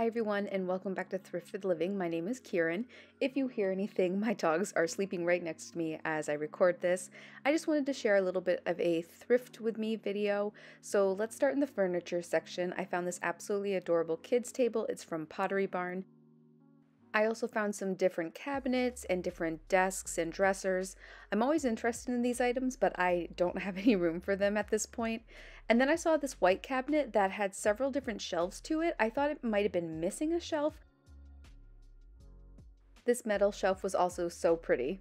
Hi everyone and welcome back to Thrifted Living. My name is Kieran. If you hear anything, my dogs are sleeping right next to me as I record this. I just wanted to share a little bit of a thrift with me video. So let's start in the furniture section. I found this absolutely adorable kids table. It's from Pottery Barn. I also found some different cabinets and different desks and dressers. I'm always interested in these items, but I don't have any room for them at this point. And then I saw this white cabinet that had several different shelves to it. I thought it might have been missing a shelf. This metal shelf was also so pretty.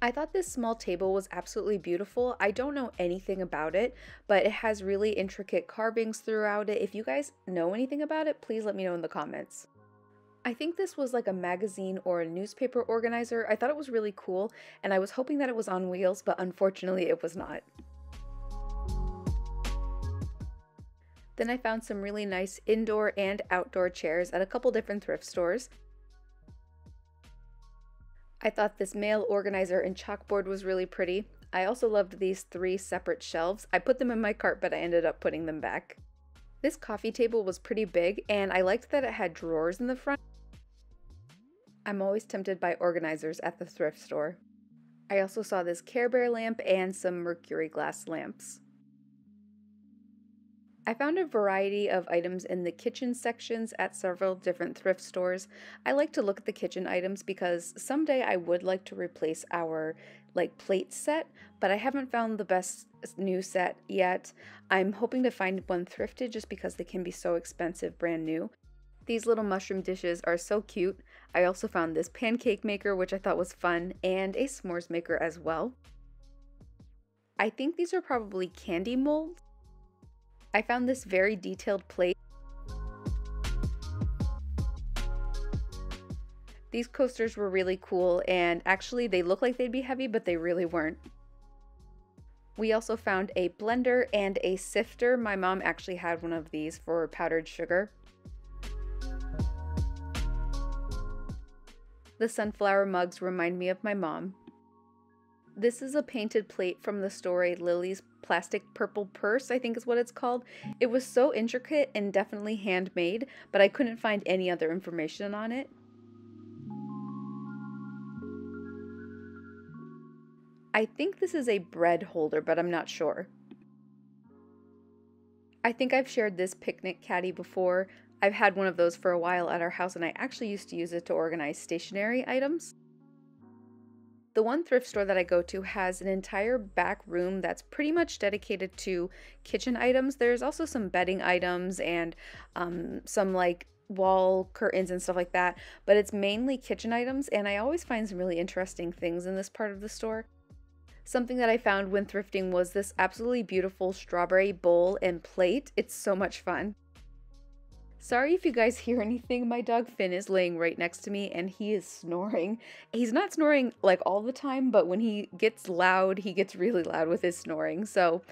I thought this small table was absolutely beautiful. I don't know anything about it, but it has really intricate carvings throughout it. If you guys know anything about it, please let me know in the comments. I think this was like a magazine or a newspaper organizer. I thought it was really cool, and I was hoping that it was on wheels, but unfortunately it was not. Then I found some really nice indoor and outdoor chairs at a couple different thrift stores. I thought this mail organizer and chalkboard was really pretty. I also loved these three separate shelves. I put them in my cart, but I ended up putting them back. This coffee table was pretty big, and I liked that it had drawers in the front. I'm always tempted by organizers at the thrift store. I also saw this Care Bear lamp and some mercury glass lamps. I found a variety of items in the kitchen sections at several different thrift stores. I like to look at the kitchen items because someday I would like to replace our plate set, but I haven't found the best new set yet. I'm hoping to find one thrifted just because they can be so expensive brand new. These little mushroom dishes are so cute. I also found this pancake maker, which I thought was fun, and a s'mores maker as well. I think these are probably candy molds. I found this very detailed plate. These coasters were really cool, and actually they looked like they'd be heavy, but they really weren't. We also found a blender and a sifter. My mom actually had one of these for powdered sugar. The sunflower mugs remind me of my mom. This is a painted plate from the story Lily's Plastic Purple Purse, I think is what it's called. It was so intricate and definitely handmade, but I couldn't find any other information on it. I think this is a bread holder, but I'm not sure. I think I've shared this picnic caddy before. I've had one of those for a while at our house, and I actually used to use it to organize stationery items. The one thrift store that I go to has an entire back room that's pretty much dedicated to kitchen items. There's also some bedding items and some wall curtains and stuff like that, but it's mainly kitchen items, and I always find some really interesting things in this part of the store. Something that I found when thrifting was this absolutely beautiful strawberry bowl and plate. It's so much fun. Sorry if you guys hear anything, my dog Finn is laying right next to me and he is snoring. He's not snoring like all the time, but when he gets loud, he gets really loud with his snoring. So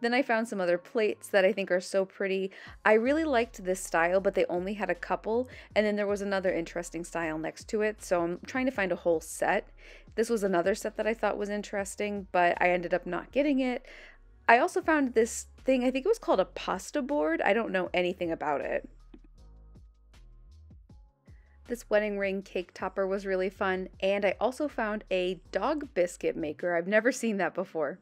then I found some other plates that I think are so pretty. I really liked this style, but they only had a couple, and then there was another interesting style next to it, so I'm trying to find a whole set. This was another set that I thought was interesting, but I ended up not getting it. I also found this thing, I think it was called a pasta board. I don't know anything about it. This wedding ring cake topper was really fun, and I also found a dog biscuit maker. I've never seen that before.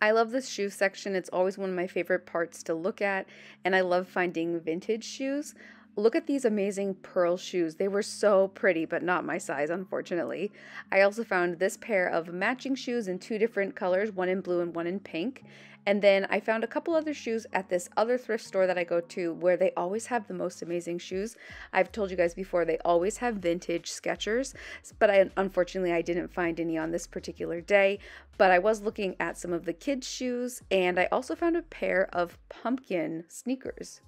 I love this shoe section. It's always one of my favorite parts to look at, and I love finding vintage shoes. Look at these amazing pearl shoes. They were so pretty, but not my size, unfortunately. I also found this pair of matching shoes in two different colors, one in blue and one in pink. And then I found a couple other shoes at this other thrift store that I go to where they always have the most amazing shoes. I've told you guys before, they always have vintage Skechers, but unfortunately I didn't find any on this particular day. But I was looking at some of the kids' shoes, and I also found a pair of pumpkin sneakers.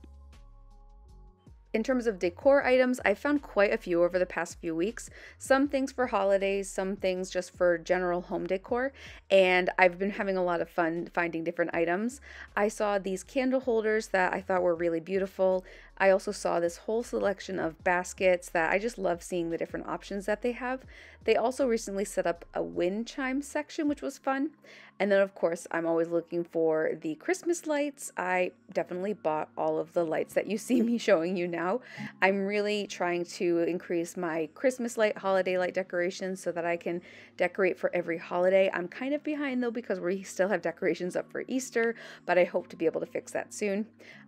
In terms of decor items, I found quite a few over the past few weeks. Some things for holidays, some things just for general home decor, and I've been having a lot of fun finding different items. I saw these candle holders that I thought were really beautiful. I also saw this whole selection of baskets that I just love seeing the different options that they have. They also recently set up a wind chime section, which was fun. And then of course, I'm always looking for the Christmas lights. I definitely bought all of the lights that you see me showing you now. I'm really trying to increase my Christmas light, holiday light decorations so that I can decorate for every holiday. I'm kind of behind though because we still have decorations up for Easter, but I hope to be able to fix that soon.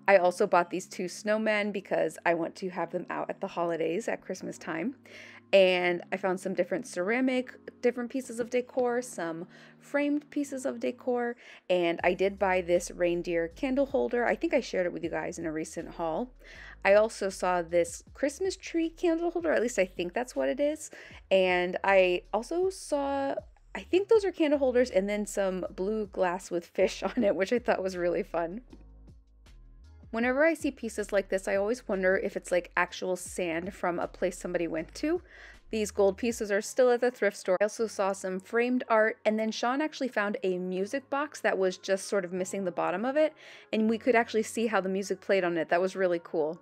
I also bought these two snowmen because I want to have them out at the holidays at Christmas time. And I found some different ceramic, different pieces of decor, some framed pieces of decor, and I did buy this reindeer candle holder. I think I shared it with you guys in a recent haul. I also saw this Christmas tree candle holder, at least I think that's what it is. And I also saw, I think those are candle holders, and then some blue glass with fish on it, which I thought was really fun. Whenever I see pieces like this, I always wonder if it's like actual sand from a place somebody went to. These gold pieces are still at the thrift store. I also saw some framed art, and then Sean actually found a music box that was just sort of missing the bottom of it, and we could actually see how the music played on it. That was really cool.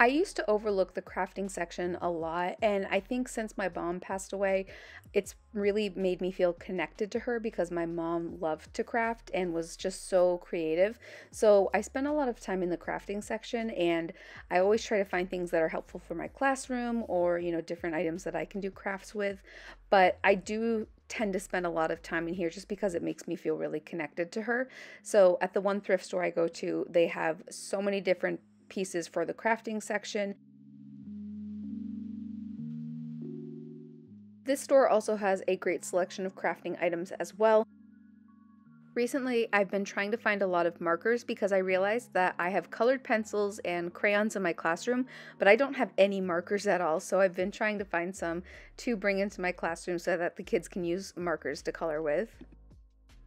I used to overlook the crafting section a lot, and I think since my mom passed away, it's really made me feel connected to her because my mom loved to craft and was just so creative. So I spent a lot of time in the crafting section, and I always try to find things that are helpful for my classroom or, you know, different items that I can do crafts with. But I do tend to spend a lot of time in here just because it makes me feel really connected to her. So at the one thrift store I go to, they have so many different pieces for the crafting section. This store also has a great selection of crafting items as well. Recently, I've been trying to find a lot of markers because I realized that I have colored pencils and crayons in my classroom, but I don't have any markers at all, so I've been trying to find some to bring into my classroom so that the kids can use markers to color with.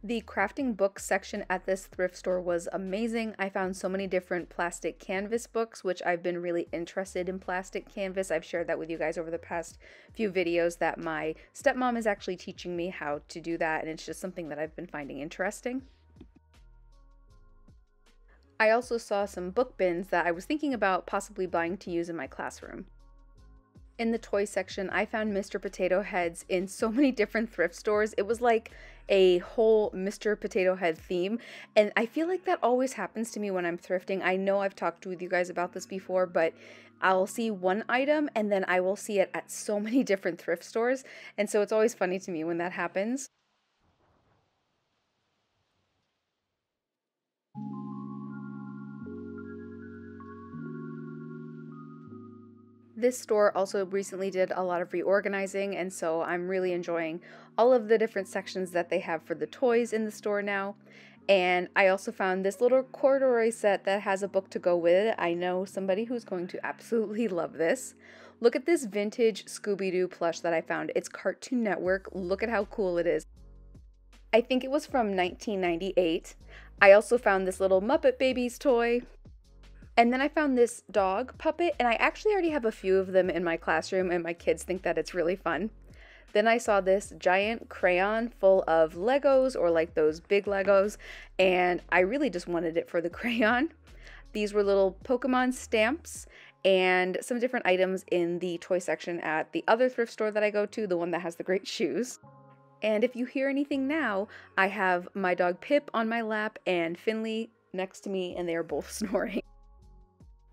The crafting book section at this thrift store was amazing. I found so many different plastic canvas books, which I've been really interested in plastic canvas. I've shared that with you guys over the past few videos that my stepmom is actually teaching me how to do that, and it's just something that I've been finding interesting. I also saw some book bins that I was thinking about possibly buying to use in my classroom. In the toy section, I found Mr. Potato Heads in so many different thrift stores. It was like a whole Mr. Potato Head theme, and I feel like that always happens to me when I'm thrifting. I know I've talked with you guys about this before, but I'll see one item and then I will see it at so many different thrift stores, and so it's always funny to me when that happens. This store also recently did a lot of reorganizing, and so I'm really enjoying all of the different sections that they have for the toys in the store now. And I also found this little corduroy set that has a book to go with it. I know somebody who's going to absolutely love this. Look at this vintage Scooby-Doo plush that I found. It's Cartoon Network. Look at how cool it is. I think it was from 1998. I also found this little Muppet Babies toy. And then I found this dog puppet, and I actually already have a few of them in my classroom, and my kids think that it's really fun. Then I saw this giant crayon full of Legos, or like those big Legos, and I really just wanted it for the crayon. These were little Pokemon stamps and some different items in the toy section at the other thrift store that I go to, the one that has the great shoes. And if you hear anything now, I have my dog Pip on my lap and Finley next to me, and they are both snoring.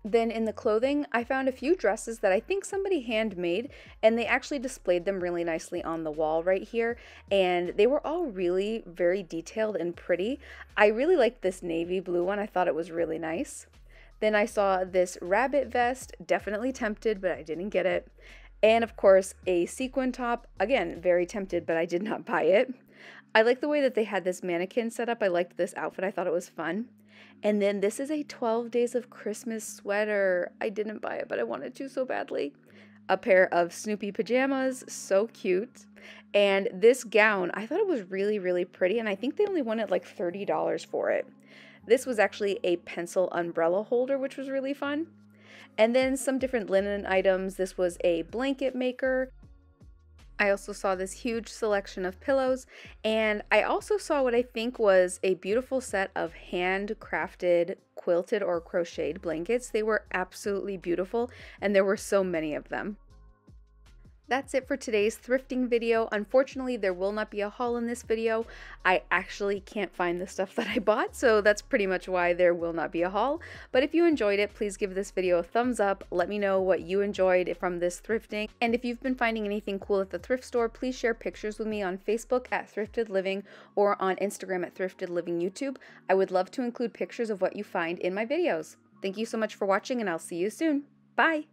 Then in the clothing, I found a few dresses that I think somebody handmade, and they actually displayed them really nicely on the wall right here, and they were all really very detailed and pretty. I really liked this navy blue one. I thought it was really nice. Then I saw this rabbit vest, definitely tempted, but I didn't get it. And of course, a sequin top, again, very tempted, but I did not buy it. I like the way that they had this mannequin set up. I liked this outfit. I thought it was fun. And then this is a 12 Days of Christmas sweater. I didn't buy it, but I wanted to so badly. A pair of Snoopy pajamas, so cute. And this gown, I thought it was really, really pretty, and I think they only wanted like $30 for it. This was actually a pencil umbrella holder, which was really fun. And then some different linen items. This was a blanket maker. I also saw this huge selection of pillows, and I also saw what I think was a beautiful set of handcrafted quilted or crocheted blankets. They were absolutely beautiful, and there were so many of them. That's it for today's thrifting video. Unfortunately, there will not be a haul in this video. I actually can't find the stuff that I bought, so that's pretty much why there will not be a haul. But if you enjoyed it, please give this video a thumbs up. Let me know what you enjoyed from this thrifting. And if you've been finding anything cool at the thrift store, please share pictures with me on Facebook at Thrifted Living or on Instagram at Thrifted Living YouTube. I would love to include pictures of what you find in my videos. Thank you so much for watching, and I'll see you soon. Bye!